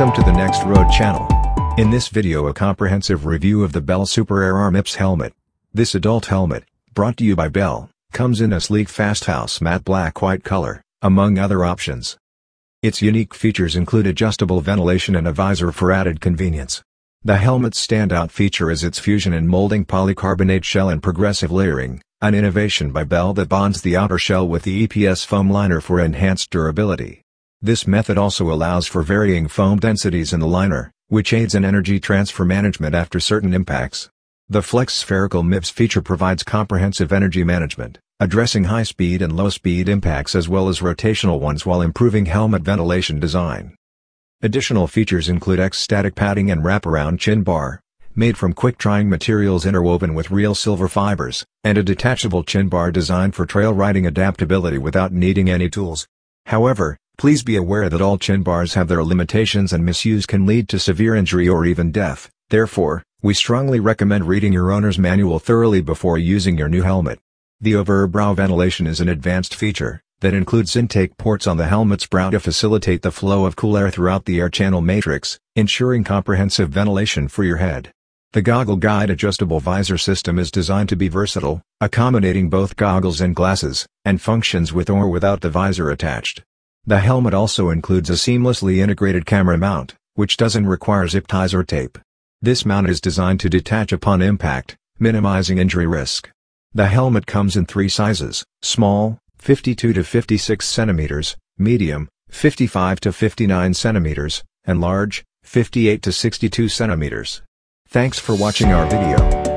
Welcome to the Next Road channel. In this video, a comprehensive review of the Bell Super Air R MIPS helmet. This adult helmet, brought to you by Bell, comes in a sleek Fasthouse matte black-white color, among other options. Its unique features include adjustable ventilation and a visor for added convenience. The helmet's standout feature is its fusion and molding polycarbonate shell and progressive layering, an innovation by Bell that bonds the outer shell with the EPS foam liner for enhanced durability. This method also allows for varying foam densities in the liner, which aids in energy transfer management after certain impacts. The Flex Spherical MIPS feature provides comprehensive energy management, addressing high-speed and low-speed impacts as well as rotational ones while improving helmet ventilation design. Additional features include X-static padding and wraparound chin bar, made from quick-drying materials interwoven with real silver fibers, and a detachable chin bar designed for trail riding adaptability without needing any tools. However, please be aware that all chin bars have their limitations and misuse can lead to severe injury or even death. Therefore, we strongly recommend reading your owner's manual thoroughly before using your new helmet. The overbrow ventilation is an advanced feature that includes intake ports on the helmet's brow to facilitate the flow of cool air throughout the air channel matrix, ensuring comprehensive ventilation for your head. The goggle guide adjustable visor system is designed to be versatile, accommodating both goggles and glasses, and functions with or without the visor attached. The helmet also includes a seamlessly integrated camera mount, which doesn't require zip ties or tape. This mount is designed to detach upon impact, minimizing injury risk. The helmet comes in three sizes: small, 52 to 56 centimeters; medium, 55 to 59 centimeters; and large, 58 to 62 centimeters. Thanks for watching our video.